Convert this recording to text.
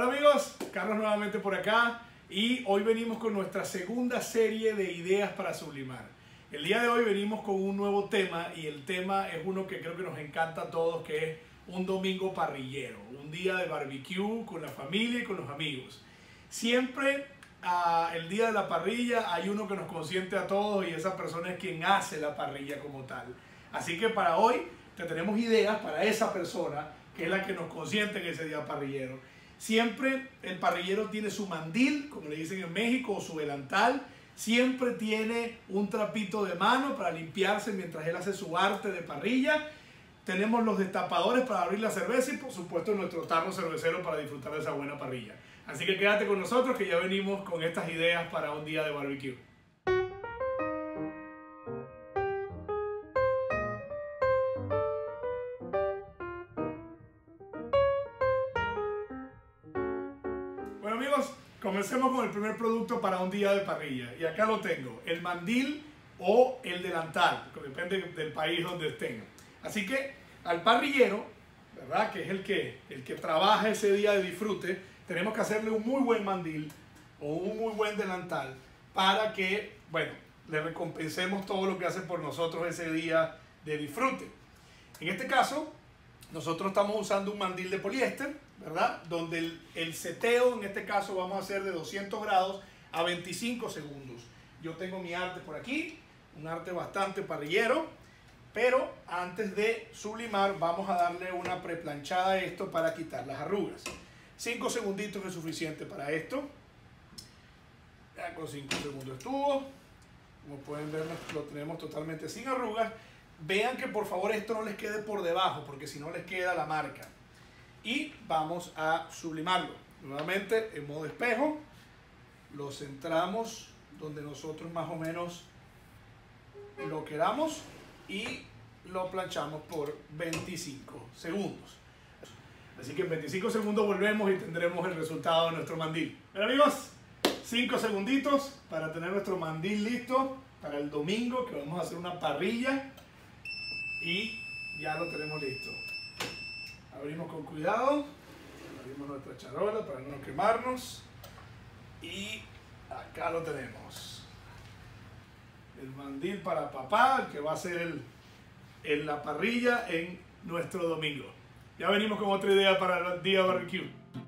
Hola amigos, Carlos nuevamente por acá y hoy venimos con nuestra segunda serie de ideas para sublimar. El día de hoy venimos con un nuevo tema y el tema es uno que creo que nos encanta a todos, que es un domingo parrillero, un día de barbecue con la familia y con los amigos. Siempre el día de la parrilla hay uno que nos consiente a todos y esa persona es quien hace la parrilla como tal. Así que para hoy te tenemos ideas para esa persona que es la que nos consiente en ese día parrillero. Siempre el parrillero tiene su mandil, como le dicen en México, o su delantal. Siempre tiene un trapito de mano para limpiarse mientras él hace su arte de parrilla. Tenemos los destapadores para abrir la cerveza y por supuesto nuestro tarro cervecero para disfrutar de esa buena parrilla. Así que quédate con nosotros que ya venimos con estas ideas para un día de barbecue. Comencemos con el primer producto para un día de parrilla y acá lo tengo, el mandil o el delantal, depende del país donde estén. Así que al parrillero, ¿verdad?, que es el que trabaja ese día de disfrute, tenemos que hacerle un muy buen mandil o un muy buen delantal para que, bueno, le recompensemos todo lo que hace por nosotros ese día de disfrute. En este caso, nosotros estamos usando un mandil de poliéster, ¿verdad?, donde el seteo, en este caso, vamos a hacer de 200 grados a 25 segundos. Yo tengo mi arte por aquí, un arte bastante parrillero, pero antes de sublimar vamos a darle una preplanchada a esto para quitar las arrugas. 5 segunditos es suficiente para esto. Ya con 5 segundos estuvo. Como pueden ver, lo tenemos totalmente sin arrugas. Vean que por favor esto no les quede por debajo, porque si no les queda la marca. Y vamos a sublimarlo. Nuevamente en modo espejo, lo centramos donde nosotros más o menos lo queramos y lo planchamos por 25 segundos. Así que en 25 segundos volvemos y tendremos el resultado de nuestro mandil. Bueno amigos, 5 segunditos para tener nuestro mandil listo para el domingo que vamos a hacer una parrilla. Y ya lo tenemos listo. Abrimos con cuidado, abrimos nuestra charola para no quemarnos y acá lo tenemos. El mandil para papá, el que va a ser la parrilla en nuestro domingo. Ya venimos con otra idea para el día barbecue.